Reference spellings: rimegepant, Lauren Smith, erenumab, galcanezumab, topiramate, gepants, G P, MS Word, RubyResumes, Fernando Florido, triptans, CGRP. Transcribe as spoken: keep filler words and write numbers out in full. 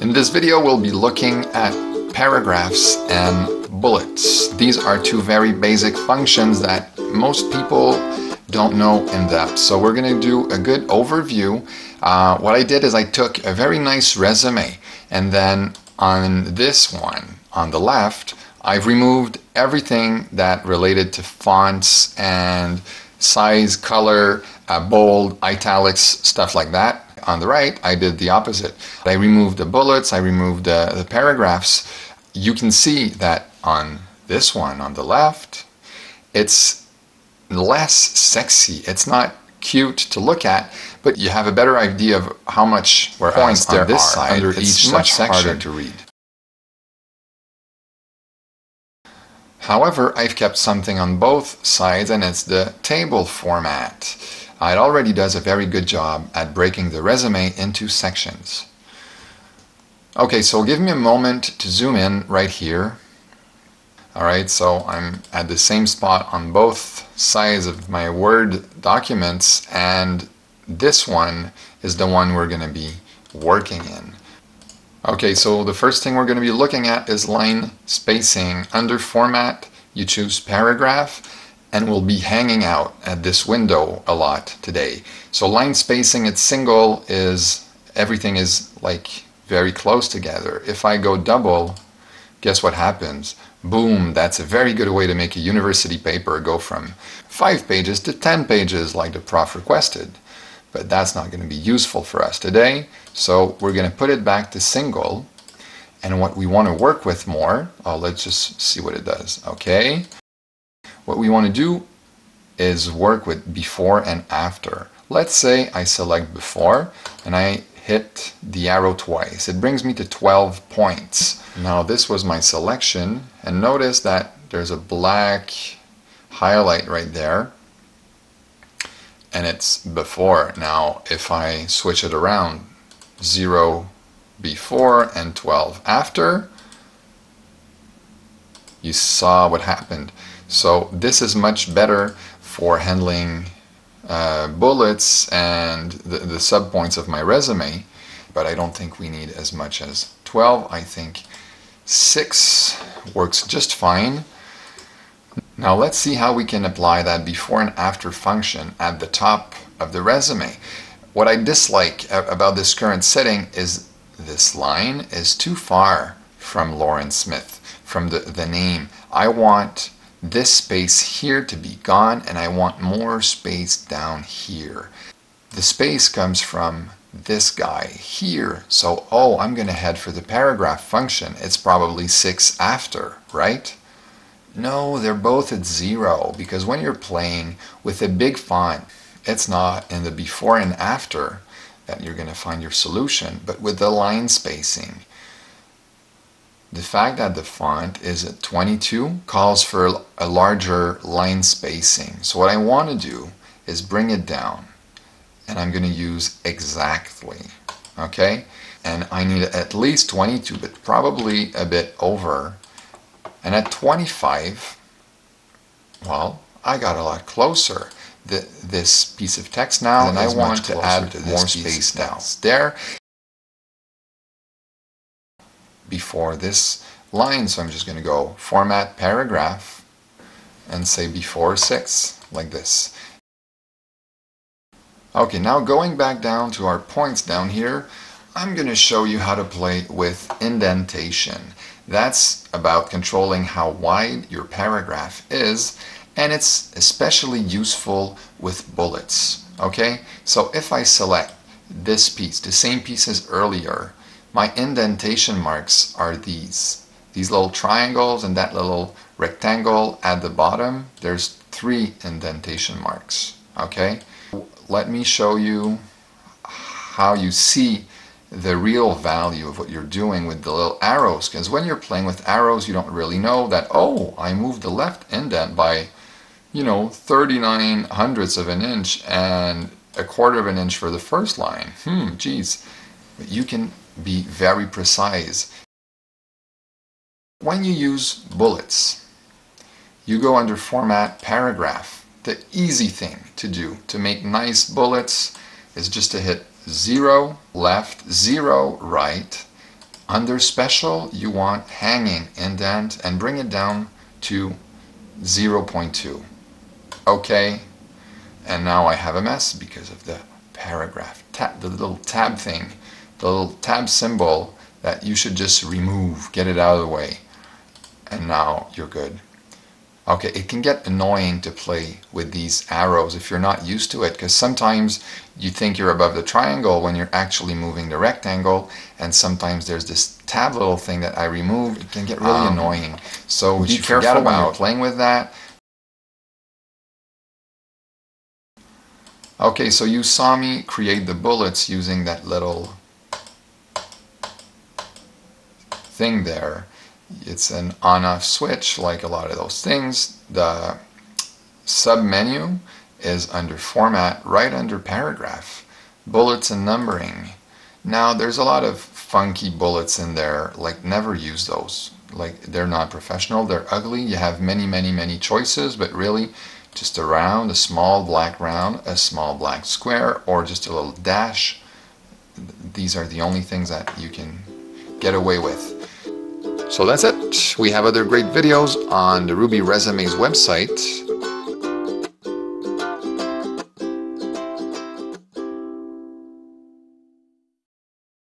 In this video, we'll be looking at paragraphs and bullets. These are two very basic functions that most people don't know in depth. So we're going to do a good overview. Uh, what I did is I took a very nice resume, and then on this one, on the left, I've removed everything that related to fonts and size, color, uh, bold, italics, stuff like that. On the right, I did the opposite. I removed the bullets, I removed the, the paragraphs. You can see that on this one, on the left, it's less sexy. It's not cute to look at, but you have a better idea of how much points there are under each subsection to read. However, I've kept something on both sides, and it's the table format. It already does a very good job at breaking the resume into sections. Okay, so give me a moment to zoom in right here. Alright, so I'm at the same spot on both sides of my Word documents, and this one is the one we're going to be working in. Okay, so the first thing we're going to be looking at is line spacing. Under Format, you choose Paragraph. And we'll be hanging out at this window a lot today. So line spacing at single is everything is like very close together. If I go double, guess what happens? Boom, that's a very good way to make a university paper go from five pages to ten pages like the prof requested. But that's not going to be useful for us today. So we're going to put it back to single. And what we want to work with more, oh, let's just see what it does. Okay. What we want to do is work with before and after. Let's say I select before and I hit the arrow twice. It brings me to twelve points. Now this was my selection, and notice that there's a black highlight right there, and it's before. Now if I switch it around, zero before and twelve after, you saw what happened. So this is much better for handling uh, bullets and the, the subpoints of my resume, but I don't think we need as much as twelve. I think six works just fine. Now let's see how we can apply that before and after function at the top of the resume. What I dislike about this current setting is this line is too far from Lauren Smith, from the, the name. I want this space here to be gone, and I want more space down here. The space comes from this guy here, so oh, I'm going to head for the paragraph function. It's probably six after, right? No, they're both at zero, because when you're playing with a big font, it's not in the before and after that you're going to find your solution, but with the line spacing. The fact that the font is at twenty-two calls for a larger line spacing. So what I want to do is bring it down, and I'm going to use exactly, okay? And I need at least twenty-two, but probably a bit over. And at twenty-five, well, I got a lot closer. The, this piece of text now, and, and I want to add to this more space down there before this line. So I'm just going to go Format, Paragraph, and say before six, like this. Okay, now going back down to our points down here, I'm going to show you how to play with indentation. That's about controlling how wide your paragraph is, and it's especially useful with bullets. Okay, so if I select this piece, the same piece as earlier, my indentation marks are these. These little triangles and that little rectangle at the bottom, there's three indentation marks, okay? Let me show you how you see the real value of what you're doing with the little arrows, because when you're playing with arrows, you don't really know that, oh, I moved the left indent by, you know, thirty-nine hundredths of an inch and a quarter of an inch for the first line. Hmm, geez. But you can be very precise. When you use bullets, you go under Format, Paragraph. The easy thing to do to make nice bullets is just to hit zero left, zero right, Under special, you want hanging indent and bring it down to zero point two. Okay, and now I have a mess because of the paragraph tab, the little tab thing, the little tab symbol that you should just remove, get it out of the way, and now you're good. Okay, it can get annoying to play with these arrows if you're not used to it, because sometimes you think you're above the triangle when you're actually moving the rectangle, and sometimes there's this tab little thing that I removed. It can get really um, annoying. So be you careful forget about when you're playing with that. Okay, so you saw me create the bullets using that little thing there. It's an on-off switch, like a lot of those things. The sub-menu is under Format, right under Paragraph, Bullets and Numbering. Now, there's a lot of funky bullets in there, like never use those. Like, they're not professional, they're ugly. You have many, many, many choices, but really, just a round, a small black round, a small black square, or just a little dash. These are the only things that you can get away with. So that's it. We have other great videos on the Ruby Resumes website.